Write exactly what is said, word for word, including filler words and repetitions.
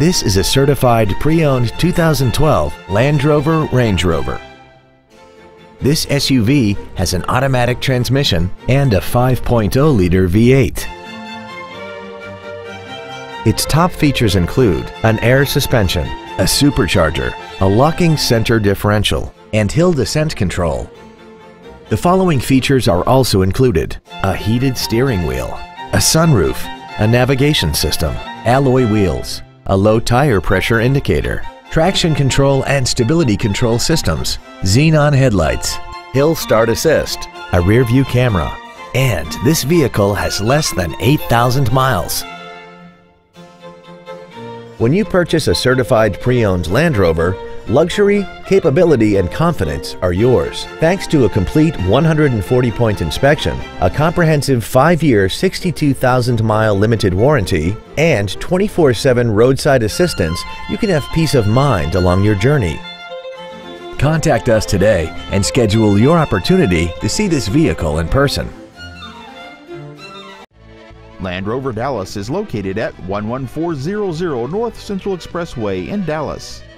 This is a certified pre-owned two thousand twelve Land Rover Range Rover. This S U V has an automatic transmission and a five point oh liter V eight. Its top features include an air suspension, a supercharger, a locking center differential, and hill descent control. The following features are also included: a heated steering wheel, a sunroof, a navigation system, alloy wheels, a low tire pressure indicator, traction control and stability control systems, xenon headlights, hill start assist, a rear view camera, and this vehicle has less than eight thousand miles. When you purchase a certified pre-owned Land Rover, luxury, capability, and confidence are yours. Thanks to a complete one hundred forty point inspection, a comprehensive five year, sixty-two thousand mile limited warranty, and twenty-four seven roadside assistance, you can have peace of mind along your journey. Contact us today and schedule your opportunity to see this vehicle in person. Land Rover Dallas is located at one one four zero zero North Central Expressway in Dallas.